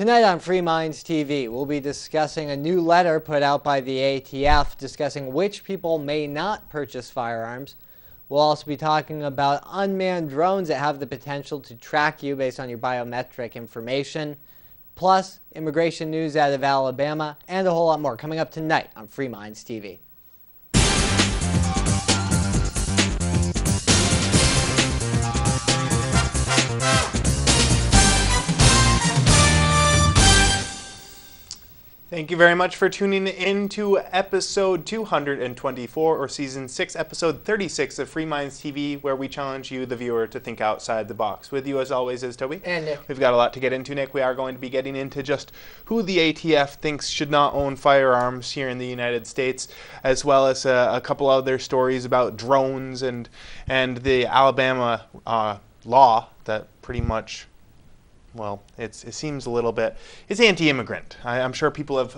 Tonight on Free Minds TV, we'll be discussing a new letter put out by the ATF discussing which people may not purchase firearms. We'll also be talking about unmanned drones that have the potential to track you based on your biometric information, plus immigration news out of Alabama, and a whole lot more coming up tonight on Free Minds TV. Thank you very much for tuning in to episode 224, or season 6, episode 36 of Free Minds TV, where we challenge you, the viewer, to think outside the box. With you, as always, is Toby. And Nick. We've got a lot to get into, Nick. We are going to be getting into just who the ATF thinks should not own firearms here in the United States, as well as a couple other stories about drones and the Alabama law that pretty much... well, it seems a little bit, it's anti-immigrant. I'm sure people have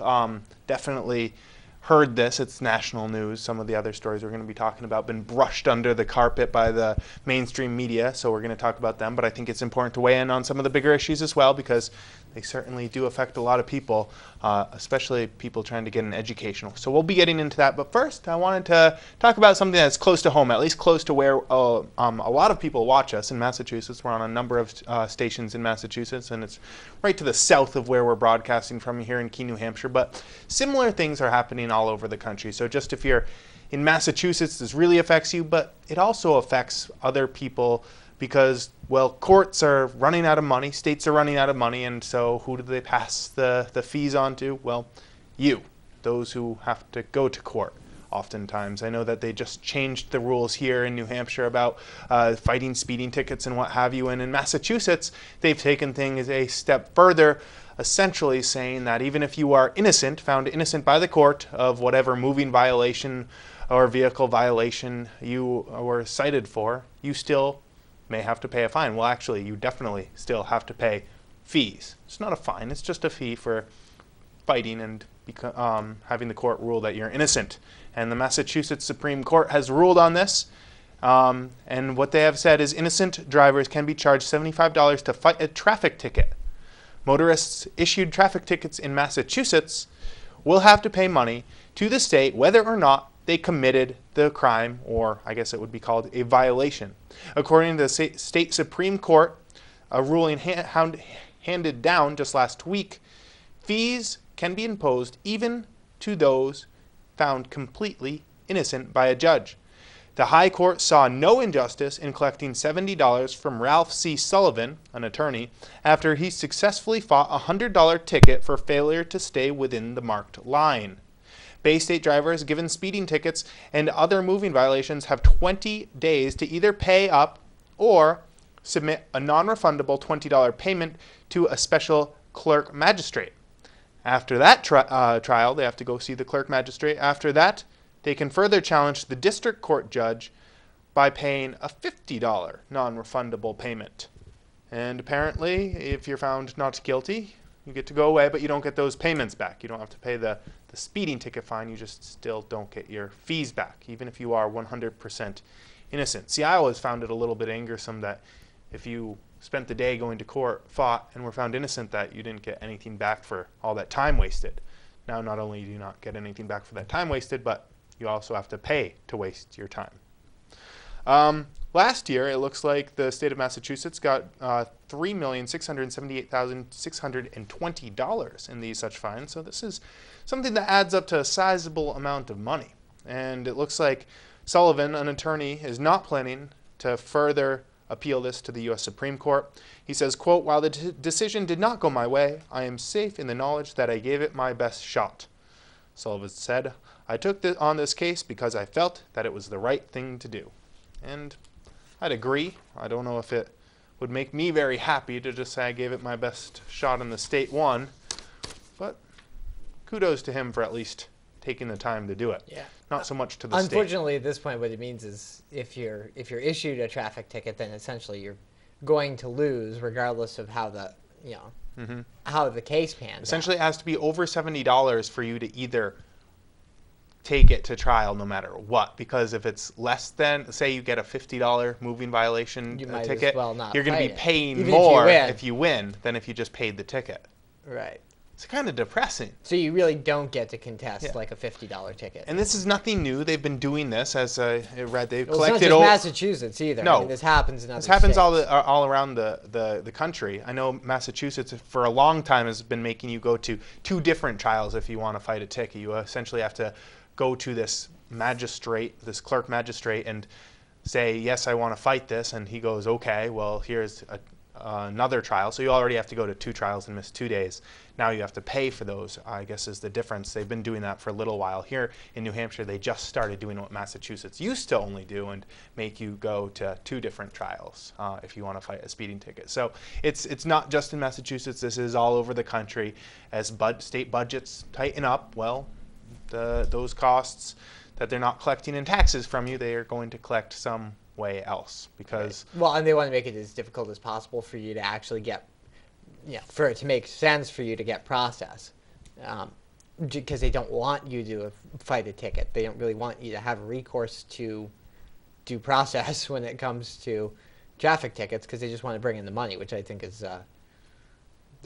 definitely heard this. It's national news. Some of the other stories we're going to be talking about have been brushed under the carpet by the mainstream media, so we're going to talk about them. But I think it's important to weigh in on some of the bigger issues as well, because they certainly do affect a lot of people, especially people trying to get an educational. So we'll be getting into that. But first, I wanted to talk about something that's close to home, at least close to where a lot of people watch us in Massachusetts. We're on a number of stations in Massachusetts, and it's right to the south of where we're broadcasting from here in Keene, New Hampshire. But similar things are happening all over the country. So just if you're in Massachusetts, this really affects you, but it also affects other people because, well, courts are running out of money, states are running out of money, and so who do they pass the fees on to? Well, you, those who have to go to court oftentimes. I know that they just changed the rules here in New Hampshire about fighting speeding tickets and what have you, and in Massachusetts, they've taken things a step further, essentially saying that even if you are innocent, found innocent by the court of whatever moving violation or vehicle violation you were cited for, you still may have to pay a fine. Well, actually, you definitely still have to pay fees. It's not a fine, it's just a fee for fighting and having the court rule that you're innocent. And the Massachusetts Supreme Court has ruled on this. And what they have said is innocent drivers can be charged $75 to fight a traffic ticket. Motorists issued traffic tickets in Massachusetts will have to pay money to the state whether or not they committed the crime, or I guess it would be called a violation. According to the state Supreme Court, a ruling handed down just last week, fees can be imposed even to those found completely innocent by a judge. The High Court saw no injustice in collecting $70 from Ralph C. Sullivan, an attorney, after he successfully fought a $100 ticket for failure to stay within the marked line. Bay State drivers given speeding tickets and other moving violations have 20 days to either pay up or submit a non-refundable $20 payment to a special clerk magistrate. After that trial, they have to go see the clerk magistrate. After that, they can further challenge the district court judge by paying a $50 non-refundable payment. And apparently, if you're found not guilty, you get to go away, but you don't get those payments back. You don't have to pay the speeding ticket fine. You just still don't get your fees back, even if you are 100% innocent. See, I always found it a little bit angersome that if you spent the day going to court, fought, and were found innocent, that you didn't get anything back for all that time wasted. Now, not only do you not get anything back for that time wasted, but you also have to pay to waste your time. Last year, it looks like the state of Massachusetts got $3,678,620 in these such fines. So this is something that adds up to a sizable amount of money. And it looks like Sullivan, an attorney, is not planning to further appeal this to the U.S. Supreme Court. He says, quote, "While the decision did not go my way, I am safe in the knowledge that I gave it my best shot." Sullivan said, "I took on this case because I felt that it was the right thing to do." And I'd agree. I don't know if it would make me very happy to just say I gave it my best shot and the state won, but kudos to him for at least taking the time to do it. Yeah. Not so much to the state. Unfortunately, at this point, what it means is if you're issued a traffic ticket, then essentially you're going to lose regardless of how the, you know, how the case pans out. Essentially, it has to be over $70 for you to either take it to trial no matter what, because if it's less than, say you get a $50 moving violation ticket, you're going to be paying more if you win than if you just paid the ticket. Right. It's kind of depressing. So you really don't get to contest like a $50 ticket. And this is nothing new. They've been doing this as a they've collected. It's not just Massachusetts either. No, I mean, this happens in other states. all around the country. I know Massachusetts for a long time has been making you go to 2 different trials if you want to fight a ticket. You essentially have to go to this magistrate, this clerk magistrate, and say, yes, I want to fight this, and he goes, okay, well, here's a another trial. So you already have to go to 2 trials and miss 2 days. Now you have to pay for those, I guess, is the difference. They've been doing that for a little while. Here in New Hampshire, they just started doing what Massachusetts used to only do and make you go to 2 different trials if you want to fight a speeding ticket. So it's not just in Massachusetts. This is all over the country. As state budgets tighten up, well, those costs that they're not collecting in taxes from you, they are going to collect some way else, because well, and they want to make it as difficult as possible for you to actually get, you know, for it to make sense for you to get processed, because they don't want you to fight a ticket. They don't really want you to have recourse to due process when it comes to traffic tickets, because they just want to bring in the money, which I think is a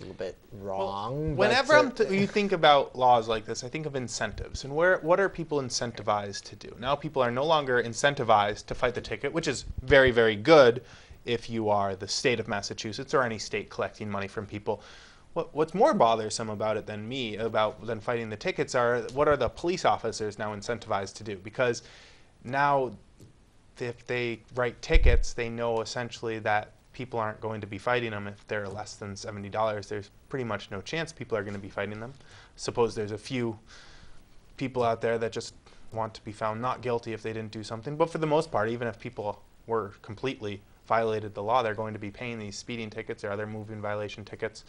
little bit wrong. Well, whenever you think about laws like this, I think of incentives and what are people incentivized to do. Now people are no longer incentivized to fight the ticket, which is very, very good if you are the state of Massachusetts or any state collecting money from people. What's more bothersome about it than me than fighting the tickets are what are the police officers now incentivized to do, because now if they write tickets, they know essentially that people aren't going to be fighting them. If they're less than $70, there's pretty much no chance people are going to be fighting them. Suppose there's a few people out there that just want to be found not guilty if they didn't do something. But for the most part, even if people were completely violated the law, they're going to be paying these speeding tickets or other moving violation tickets,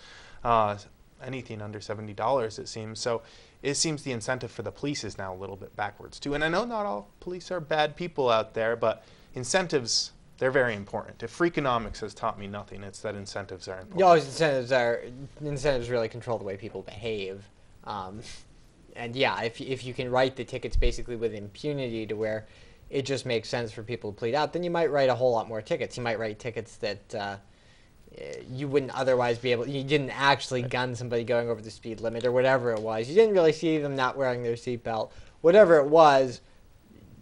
anything under $70, it seems. So it seems the incentive for the police is now a little bit backwards, too. And I know not all police are bad people out there, but incentives, they're very important. If Freakonomics has taught me nothing, it's that incentives are important. No, incentives really control the way people behave. And yeah, if you can write the tickets basically with impunity to where it just makes sense for people to plead out, then you might write a whole lot more tickets. You might write tickets that you wouldn't otherwise be able, you didn't actually gun somebody going over the speed limit or whatever it was. You didn't really see them not wearing their seatbelt. Whatever it was,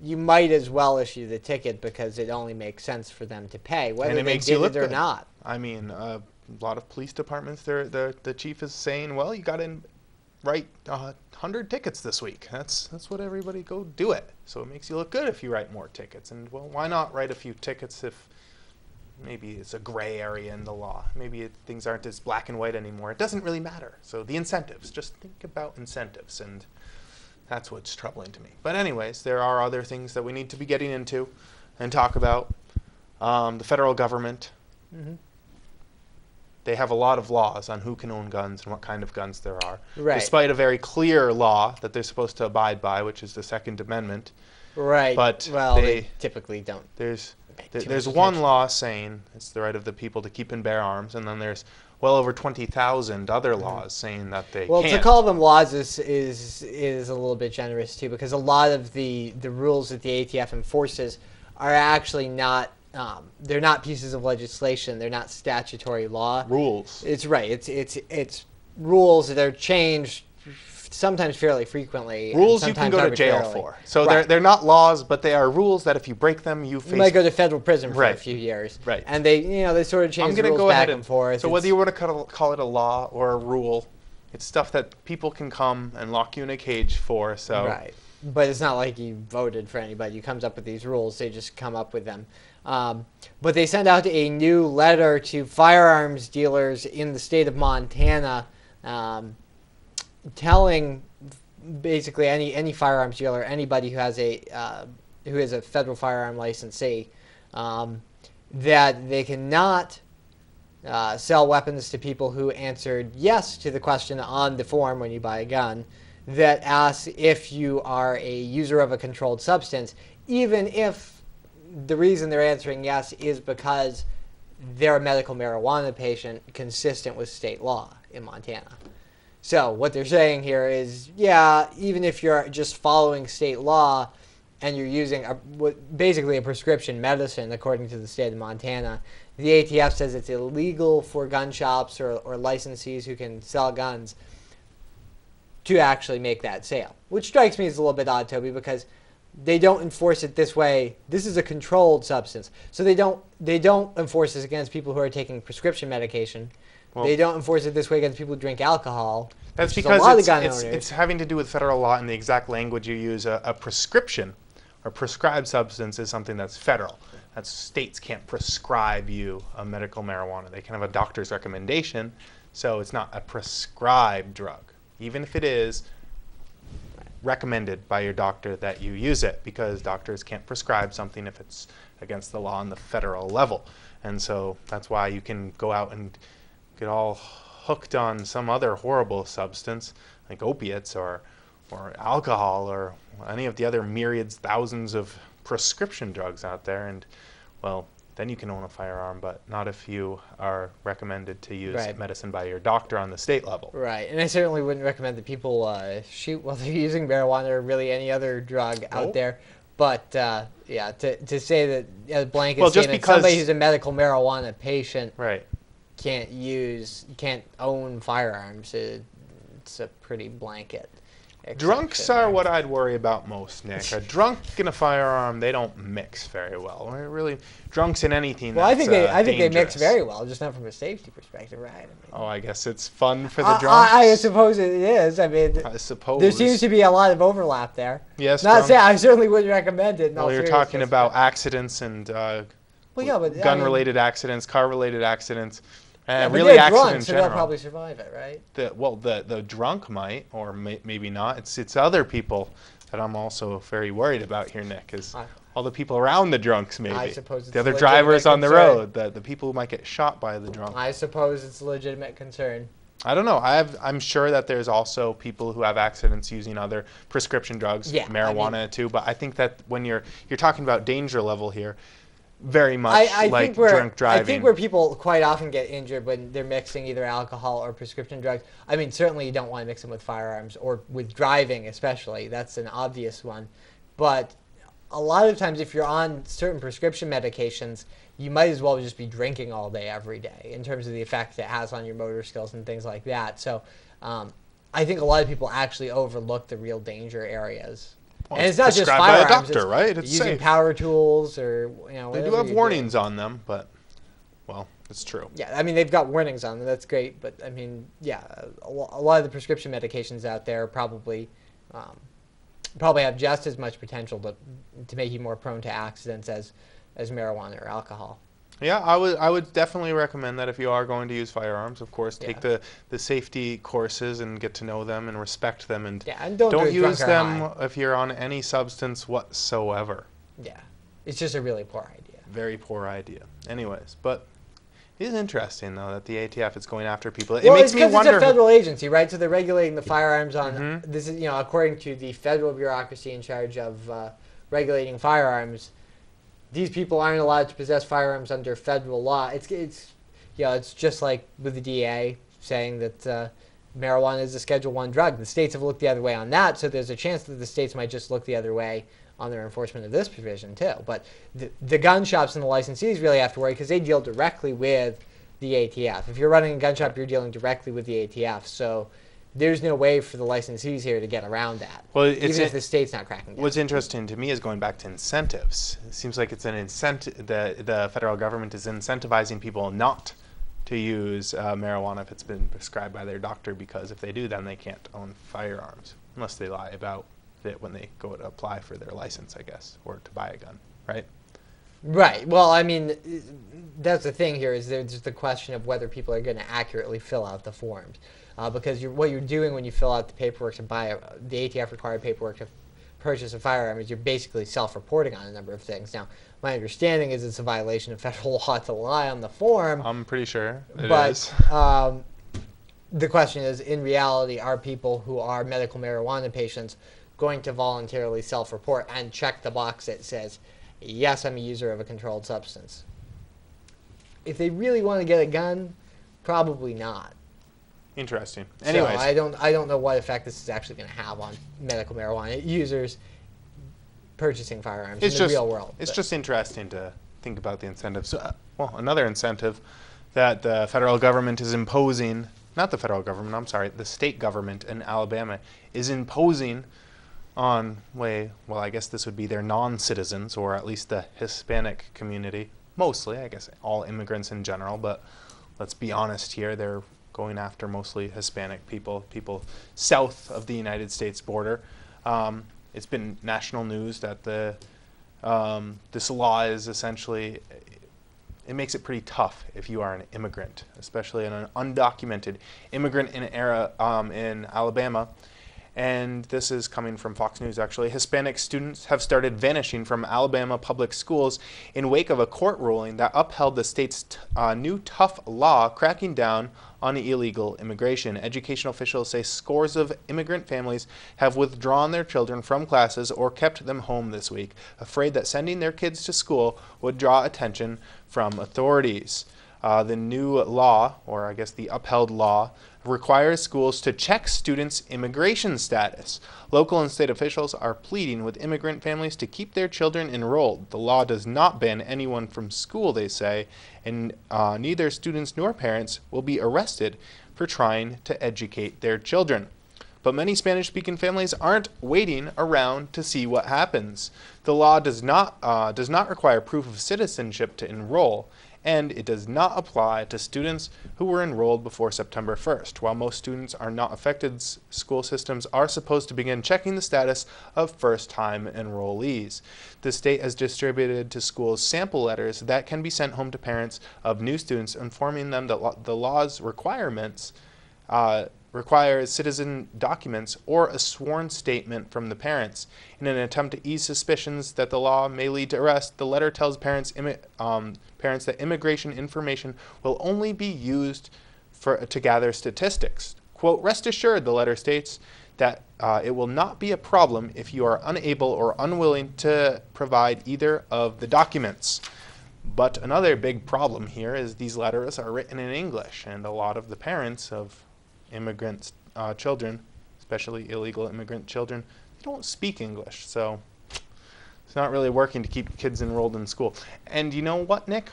you might as well issue the ticket because it only makes sense for them to pay, whether they did it or not. I mean, a lot of police departments, the chief is saying, well, you got to write 100 tickets this week. That's what everybody, go do it. So it makes you look good if you write more tickets. And, well, why not write a few tickets if maybe it's a gray area in the law? Maybe things aren't as black and white anymore. It doesn't really matter. So the incentives, just think about incentives, and that's what's troubling to me. But anyways, there are other things that we need to be getting into and talk about. The federal government, they have a lot of laws on who can own guns and what kind of guns there are, right, despite a very clear law that they're supposed to abide by, which is the Second Amendment. Right. But well, they typically don't. There's one law saying it's the right of the people to keep and bear arms, and then there's well over 20,000 other laws saying that they can't. Well, to call them laws is a little bit generous too, because a lot of the rules that the ATF enforces are actually not they're not pieces of legislation. They're not statutory law. Rules. It's right. It's rules that are changed sometimes fairly frequently. Rules you can go to jail for. So right, they're not laws, but they are rules that if you break them, you face... You might go to federal prison for a few years. Right. And they, you know, they sort of change the rules back and forth. So whether you want to call it a law or a rule, it's stuff that people can come and lock you in a cage for. So right. But it's not like you voted for anybody who comes up with these rules. They just come up with them. But they sent out a new letter to firearms dealers in the state of Montana, telling basically any firearms dealer, anybody who has a who is a federal firearm licensee, that they cannot sell weapons to people who answered yes to the question on the form when you buy a gun that asks if you are a user of a controlled substance, even if the reason they're answering yes is because they're a medical marijuana patient, consistent with state law in Montana. So what they're saying here is, yeah, even if you're just following state law and you're using basically a prescription medicine, according to the state of Montana, the ATF says it's illegal for gun shops or licensees who can sell guns to actually make that sale, which strikes me as a little bit odd, Toby, because they don't enforce it this way. This is a controlled substance, so they don't enforce this against people who are taking prescription medication. Well, they don't enforce it this way against people who drink alcohol. That's because it's having to do with federal law and the exact language you use. A prescription or prescribed substance is something that's federal. That's states can't prescribe you a medical marijuana. They can have a doctor's recommendation, so it's not a prescribed drug, even if it is recommended by your doctor that you use it, because doctors can't prescribe something if it's against the law on the federal level. And so that's why you can go out and get all hooked on some other horrible substance like opiates or alcohol or any of the other myriads, thousands of prescription drugs out there, and well, then you can own a firearm, but not if you are recommended to use medicine by your doctor on the state level. Right, and I certainly wouldn't recommend that people shoot while they're using marijuana or really any other drug out there. But yeah, to say that a blanket statement, somebody who's a medical marijuana patient can't own firearms, it's a pretty blanket. Drunks are what I'd worry about most, Nick. A drunk and a firearm, they don't mix very well. We're really drunks in anything. Well, that's, I think they mix very well, just not from a safety perspective, right? I mean, I guess it's fun for the drunks. I suppose it is. I mean, I suppose there seems to be a lot of overlap there. Yes, I certainly wouldn't recommend it. Well, you're talking about accidents and gun-related accidents, car-related accidents. Really, accidents in general. So they'll probably survive it, right? The drunk might, or maybe not. It's other people that I'm also very worried about here, Nick. Is all the people around the drunks, maybe? I suppose it's the other drivers on the road, the people who might get shot by the drunk. I suppose it's a legitimate concern. I don't know. I'm sure that there's also people who have accidents using other prescription drugs, marijuana too. But I think that when you're talking about danger level here. Very much like drunk driving. I think where people quite often get injured when they're mixing either alcohol or prescription drugs. I mean, certainly you don't want to mix them with firearms or with driving, especially. That's an obvious one. But a lot of times, if you're on certain prescription medications, you might as well just be drinking all day, every day, in terms of the effect it has on your motor skills and things like that. So I think a lot of people actually overlook the real danger areas. Well, and it's not just firearms, by a doctor, right? It's using power tools or, you know, they do have warnings on them, but, well, it's true. Yeah, I mean, they've got warnings on them. That's great. But, I mean, yeah, a lot of the prescription medications out there probably have just as much potential to make you more prone to accidents as marijuana or alcohol. Yeah, I would definitely recommend that if you are going to use firearms, of course, take the safety courses and get to know them and respect them, and, don't use them if you're on any substance whatsoever. Yeah, it's just a really poor idea. Very poor idea. Anyways, but it is interesting, though, that the ATF is going after people. Well, it makes me wonder. It's a federal agency, right? So they're regulating the firearms on this is, you know, according to the federal bureaucracy in charge of regulating firearms. These people aren't allowed to possess firearms under federal law. It's just like with the DEA saying that marijuana is a Schedule I drug. The states have looked the other way on that, so there's a chance that the states might just look the other way on their enforcement of this provision too. But the gun shops and the licensees really have to worry because they deal directly with the ATF. If you're running a gun shop, you're dealing directly with the ATF. So there's no way for the licensees here to get around that, even if the state's not cracking down. What's interesting to me is going back to incentives. It seems like it's an incentive. The federal government is incentivizing people not to use marijuana if it's been prescribed by their doctor, because if they do, then they can't own firearms, unless they lie about it when they go to apply for their license, I guess, or to buy a gun, right? Right. Well, I mean, that's the thing here is there's the question of whether people are going to accurately fill out the forms. Because what you're doing when you fill out the paperwork to buy the ATF-required paperwork to purchase a firearm is you're basically self-reporting on a number of things. Now, my understanding is it's a violation of federal law to lie on the form. I'm pretty sure it is. But the question is, in reality, are people who are medical marijuana patients going to voluntarily self-report and check the box that says, yes, I'm a user of a controlled substance? If they really want to get a gun, probably not. Interesting. Anyways, so I don't know what effect this is actually going to have on medical marijuana users purchasing firearms in the real world. It's just interesting to think about the incentives. Well, another incentive that the federal government is imposing, not the federal government, I'm sorry, the state government in Alabama is imposing on, well, I guess this would be their non-citizens, or at least the Hispanic community, mostly, I guess all immigrants in general, but let's be honest here, they're going after mostly Hispanic people, people south of the United States border. It's been national news that the this law is essentially, it makes it pretty tough if you are an immigrant, especially an undocumented immigrant in Alabama. And this is coming from Fox News, actually. Hispanic students have started vanishing from Alabama public schools in wake of a court ruling that upheld the state's new tough law cracking down on illegal immigration. Educational officials say scores of immigrant families have withdrawn their children from classes or kept them home this week, afraid that sending their kids to school would draw attention from authorities. The new law, or I guess the upheld law, requires schools to check students' immigration status. Local and state officials are pleading with immigrant families to keep their children enrolled. The law does not ban anyone from school, they say, and neither students nor parents will be arrested for trying to educate their children. But many Spanish-speaking families aren't waiting around to see what happens. The law does not require proof of citizenship to enroll, and it does not apply to students who were enrolled before September 1st. While most students are not affected, school systems are supposed to begin checking the status of first-time enrollees. The state has distributed to schools sample letters that can be sent home to parents of new students, informing them that the law's requirements requires citizen documents or a sworn statement from the parents. In an attempt to ease suspicions that the law may lead to arrest, the letter tells parents that immigration information will only be used to gather statistics. Quote, "Rest assured," the letter states, that it will not be a problem if you are unable or unwilling to provide either of the documents. But another big problem here is these letters are written in English, and a lot of the parents of immigrant children, especially illegal immigrant children, they don't speak English, so it's not really working to keep kids enrolled in school. And you know what, Nick?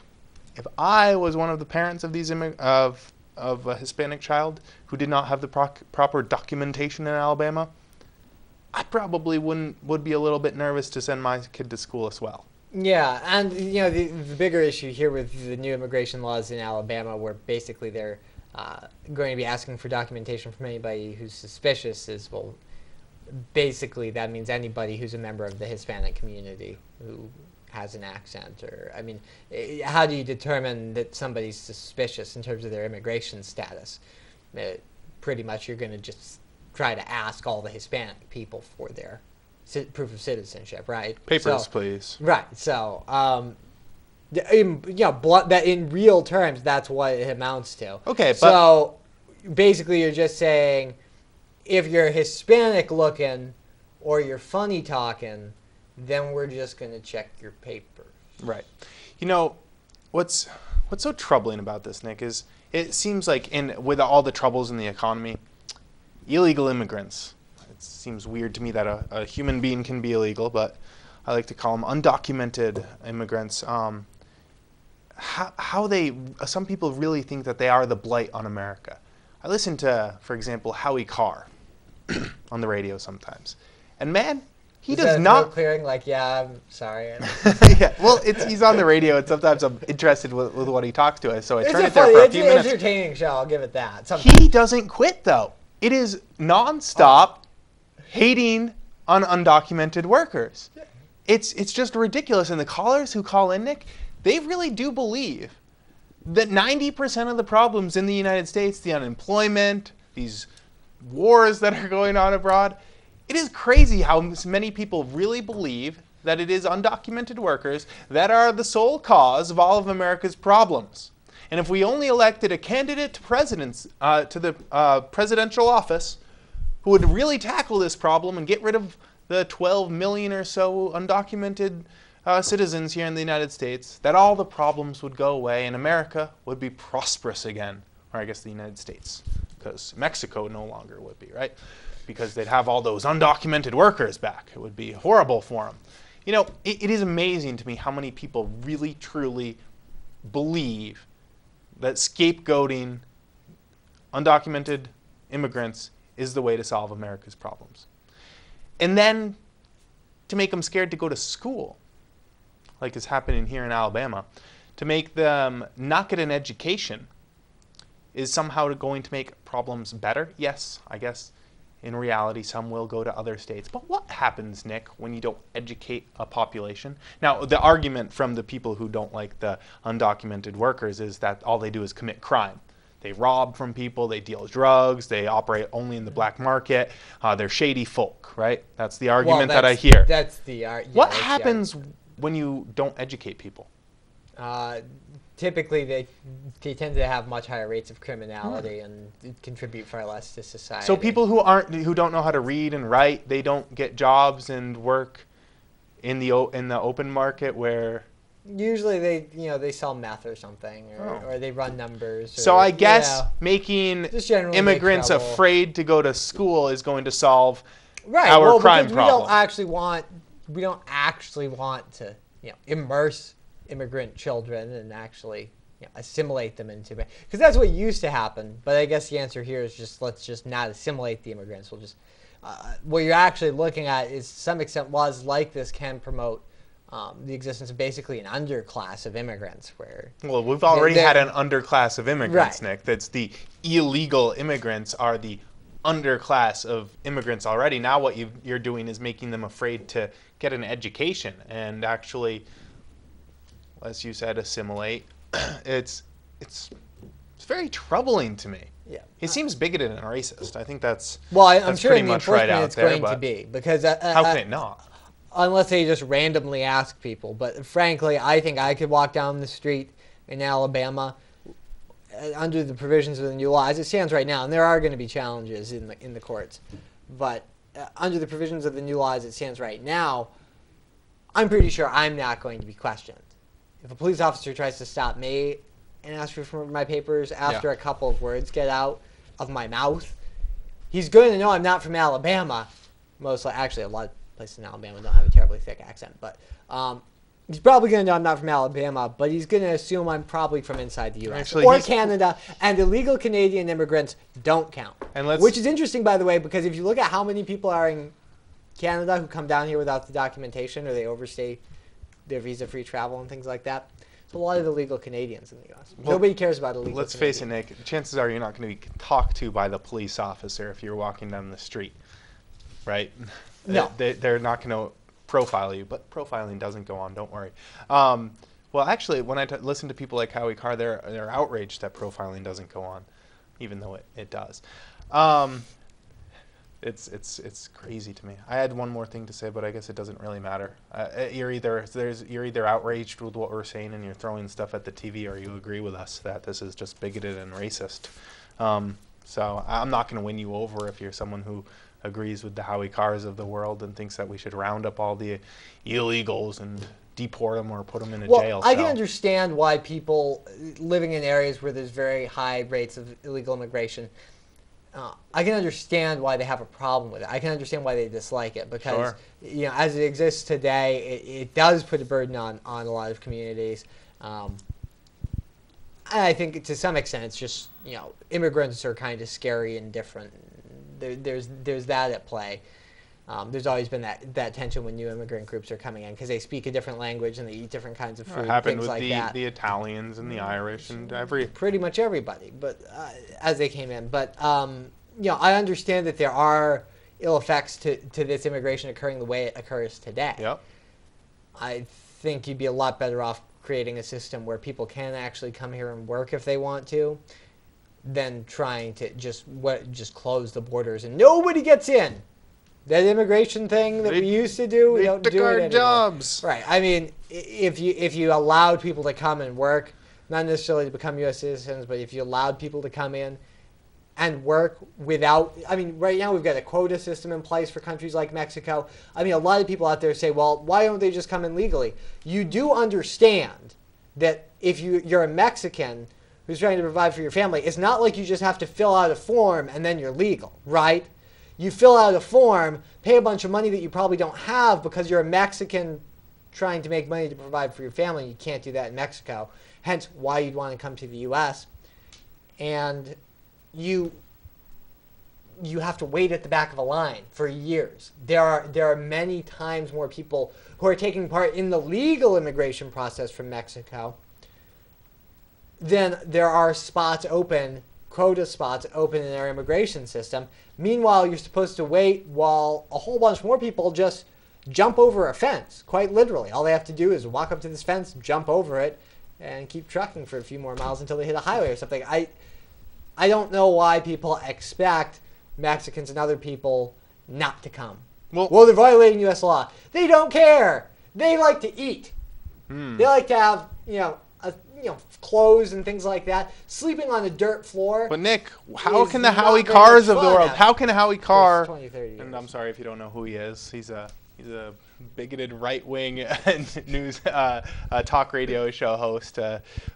If I was one of the parents of these of a Hispanic child who did not have the proper documentation in Alabama, I probably would be a little bit nervous to send my kid to school as well. Yeah, and you know the bigger issue here with the new immigration laws in Alabama, where basically they're going to be asking for documentation from anybody who's suspicious is, well, basically that means anybody who's a member of the Hispanic community who has an accent, or, I mean, how do you determine that somebody's suspicious in terms of their immigration status? Pretty much you're going to just try to ask all the Hispanic people for their proof of citizenship, right? Papers, so, please. Right, so, in real terms, that's what it amounts to. Okay, but so basically, you're just saying if you're Hispanic looking or you're funny talking, then we're just going to check your papers. Right. You know what's so troubling about this, Nick, is it seems like with all the troubles in the economy, illegal immigrants. It seems weird to me that a human being can be illegal, but I like to call them undocumented immigrants. Some people really think that they are the blight on America. I listen to, for example, Howie Carr on the radio sometimes, and man, he does not clearing like, yeah, I'm sorry. Yeah, well, he's on the radio, and sometimes I'm interested with what he talks to us, so I turn it there for a few minutes. It's an entertaining show. I'll give it that. Sometimes. He doesn't quit though. It is nonstop hating on undocumented workers. It's just ridiculous, and the callers who call in, Nick. They really do believe that 90% of the problems in the United States, the unemployment, these wars that are going on abroad, it is crazy how many people really believe that it is undocumented workers that are the sole cause of all of America's problems. And if we only elected a candidate to the presidential office who would really tackle this problem and get rid of the 12 million or so undocumented citizens here in the United States, that all the problems would go away and America would be prosperous again. Or I guess the United States, because Mexico no longer would be, right? Because they'd have all those undocumented workers back. It would be horrible for them. You know, it is amazing to me how many people really, truly believe that scapegoating undocumented immigrants is the way to solve America's problems. And then to make them scared to go to school, like is happening here in Alabama, to make them not get an education is somehow going to make problems better. Yes, I guess in reality some will go to other states. But what happens, Nick, when you don't educate a population? Now, the argument from the people who don't like the undocumented workers is that all they do is commit crime. They rob from people, they deal drugs, they operate only in the black market, they're shady folk, right? That's the argument that I hear. That's the argument. What happens when you don't educate people? Typically, they tend to have much higher rates of criminality and contribute far less to society. So people who don't know how to read and write, they don't get jobs and work in the open market where. Usually they sell meth or something, or they run numbers. Or, so I guess making immigrants afraid to go to school is going to solve our crime problem. We don't actually want to immerse immigrant children and actually assimilate them into it, because that's what used to happen. But I guess the answer here is just let's just not assimilate the immigrants. We'll just what you're actually looking at is to some extent laws like this can promote. The existence of basically an underclass of immigrants where... Well, we've already had an underclass of immigrants, Nick. That's the illegal immigrants are the underclass of immigrants already. Now what you're doing is making them afraid to get an education and actually, as you said, assimilate. It's very troubling to me. Yeah, he seems bigoted and racist. I think that's I'm sure pretty much right out there. It's going to be, because... how can it not? Unless they just randomly ask people. But frankly, I think I could walk down the street in Alabama under the provisions of the new law, as it stands right now, and there are going to be challenges in the courts. But under the provisions of the new law, as it stands right now, I'm pretty sure I'm not going to be questioned. If a police officer tries to stop me and ask me for my papers after a couple of words get out of my mouth, he's going to know I'm not from Alabama. Mostly, actually, a lot of places in Alabama don't have a terribly thick accent, but he's probably going to know I'm not from Alabama, but he's going to assume I'm probably from inside the U.S. Actually, or Canada, and illegal Canadian immigrants don't count, which is interesting, by the way, because if you look at how many people are in Canada who come down here without the documentation or they overstay their visa-free travel and things like that, it's a lot of illegal Canadians in the U.S. Well, nobody cares about illegal Canadians. Let's face it, Nick, chances are you're not going to be talked to by the police officer if you're walking down the street, right? No. They're not going to profile you, but profiling doesn't go on, don't worry. Well, actually, when I listen to people like Howie Carr, they're outraged that profiling doesn't go on, even though it does. It's crazy to me. I had one more thing to say, but I guess it doesn't really matter. You're either outraged with what we're saying and you're throwing stuff at the TV, or you agree with us that this is just bigoted and racist. So I'm not going to win you over if you're someone who agrees with the Howie Carrs of the world and thinks that we should round up all the illegals and deport them or put them in a jail cell. I can understand why people living in areas where there's very high rates of illegal immigration, I can understand why they have a problem with it. I can understand why they dislike it, because as it exists today, it does put a burden on a lot of communities. I think to some extent it's just, immigrants are kind of scary and different. There's that at play. There's always been that tension when new immigrant groups are coming in, because they speak a different language and they eat different kinds of food. It happened with the Italians and the Irish and pretty much everybody, but as they came in. But I understand that there are ill effects to this immigration occurring the way it occurs today. Yep. I think you'd be a lot better off creating a system where people can actually come here and work if they want to, than trying to just close the borders and nobody gets in. That immigration thing that we used to do, we don't do it anymore. Jobs. Right. I mean, if you allowed people to come and work, not necessarily to become U.S. citizens, but if you allowed people to come in and work without, right now we've got a quota system in place for countries like Mexico. I mean, a lot of people out there say, well, why don't they just come in legally? You do understand that if you're a Mexican who's trying to provide for your family, it's not like you just have to fill out a form and then you're legal, right? You fill out a form, pay a bunch of money that you probably don't have because you're a Mexican trying to make money to provide for your family. You can't do that in Mexico, hence why you'd want to come to the U.S. And you have to wait at the back of a line for years. There are many times more people who are taking part in the legal immigration process from Mexico than there are spots open, quota spots open in their immigration system. Meanwhile, you're supposed to wait while a whole bunch more people just jump over a fence, quite literally. All they have to do is walk up to this fence, jump over it, and keep trucking for a few more miles until they hit a highway or something. I don't know why people expect Mexicans and other people not to come. Well, they're violating U.S. law. They don't care. They like to eat. They like to have, clothes and things like that. Sleeping on a dirt floor. But Nick, how can the Howie Carrs of the world? How can Howie Carr? 20, 30 years. And I'm sorry if you don't know who he is. He's a bigoted right-wing news talk radio show host.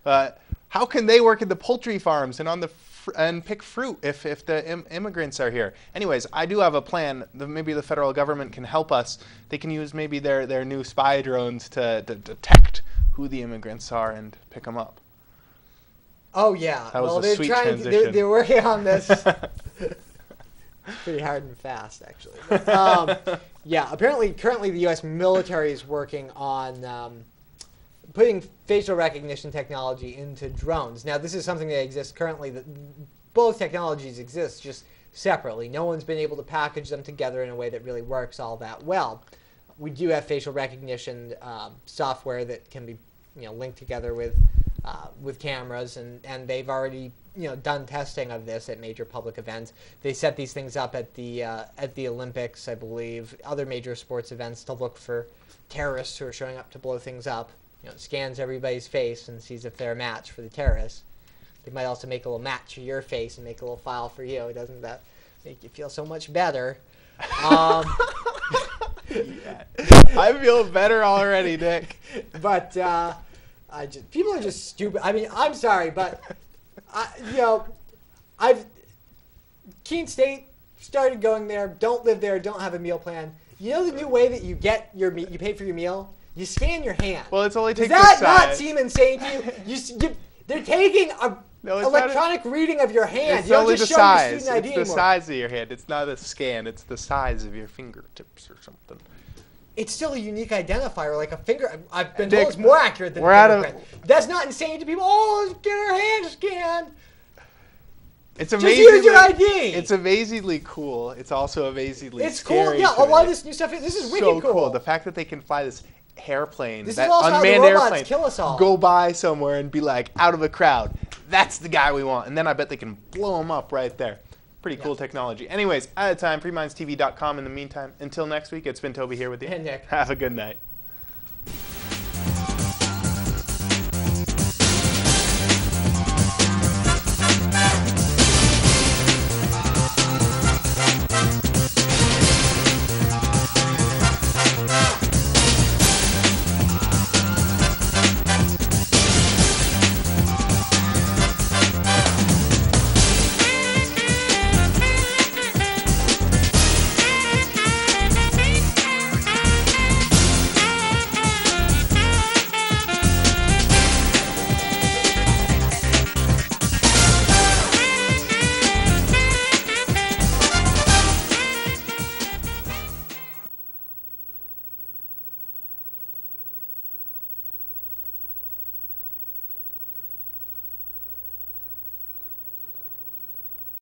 How can they work at the poultry farms and on the pick fruit if the immigrants are here? Anyways, I do have a plan. Maybe the federal government can help us. They can use maybe their new spy drones to detect who the immigrants are and pick them up. Oh yeah, that was a sweet transition. They're working on this pretty hard and fast, actually. But, yeah, apparently currently the U.S. military is working on putting facial recognition technology into drones. Now, this is something that exists currently. That both technologies exist, just separately. No one's been able to package them together in a way that really works all that well. We do have facial recognition software that can be, linked together with cameras, and they've already, done testing of this at major public events. They set these things up at the Olympics, I believe, other major sports events to look for terrorists who are showing up to blow things up. It scans everybody's face and sees if they're a match for the terrorists. They might also make a little match for your face and make a little file for you. Doesn't that make you feel so much better? Yeah. I feel better already, Nick. But people are just stupid. I mean, I'm sorry, but Keene State, started going there. Don't live there. Don't have a meal plan. The new way that you get your meat, you pay for your meal. You scan your hand. Well, it's only takes. Does that not seem insane to you? They're taking electronic reading of your hand. It's only the size. It's the size of your hand. It's not a scan. It's the size of your fingertips or something. It's still a unique identifier, like a finger. I've been told it's more accurate than a fingerprint. That's not insane to people. Oh, let's get our hand scanned. It's amazing. Just use your ID. It's amazingly cool. It's also amazingly. It's cool. Yeah, a lot of this new stuff. This is wicked cool. So cool. The fact that they can fly this. Airplane, this that unmanned airplane, kill us all. Go by somewhere and be like, out of a crowd, that's the guy we want. And then I bet they can blow him up right there. Pretty cool technology. Anyways, out of time, freemindstv.com. In the meantime, until next week, it's been Toby here with you. And Nick. Have a good night.